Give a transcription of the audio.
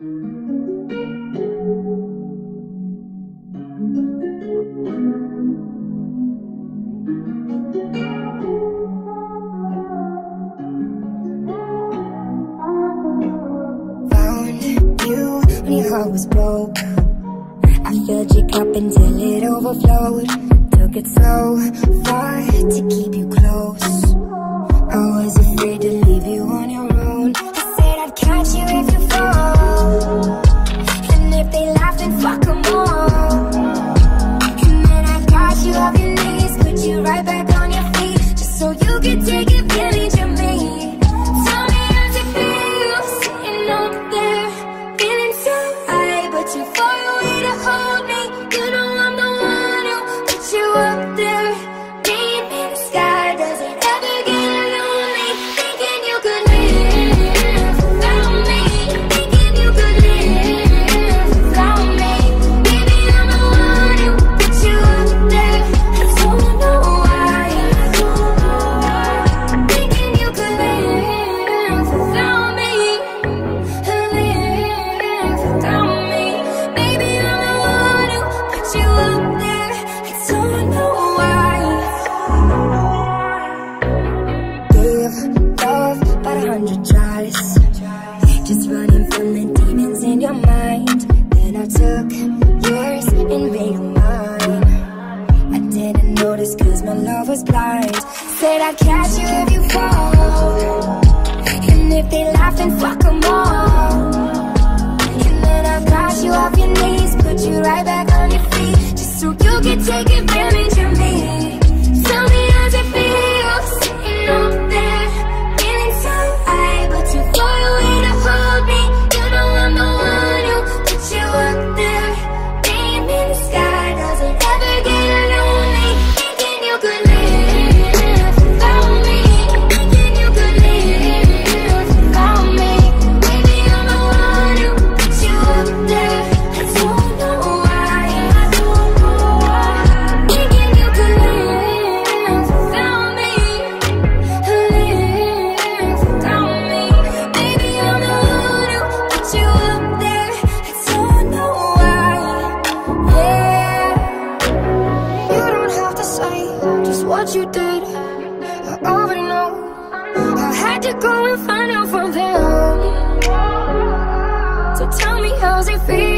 Heart was broke. I filled your cup until it overflowed. Took it so far to keep you close. I was afraid to leave you on your own. I said I'd catch you if you fall, and if they laugh then fuck them all. And then I got you off your knees, put you right back on your feet, just so you could take advantage of me. Tell me how's it feel, you sitting up there feeling so high, but you're far away to hold me. You know I'm the one who put you up there, being in the sky. Does it ever get lonely, thinking you could live without me, thinking you could live without me? Maybe I'm the one who put you up there, I don't know why. Thinking you could live without me, live without me. Maybe I'm the one who put you up there, I don't know why. Gave love about 100 tries, just running from the demons in your mind. Then I took yours and made them mine. I didn't notice cause my love was blind. Said I'd catch you if you fall, and if they laugh then fuck them all. And then I got you off your knees, put you right back on your feet, just so you could take advantage of me. Tell me how's it feel, sitting up there feeling so high, but too far away to hold me. You know I'm the one who put you up there, being in the sky. Does it ever get lonely, thinking you could live without me, thinking you could live without me? Maybe I'm the one who put you up there, I don't know why. Thinking you could live without me, live without me. Maybe I'm the one who put you up there, I don't know why. Yeah, you don't have to say just what you did, I already know. I had to go and find out from them. So tell me how's it feel.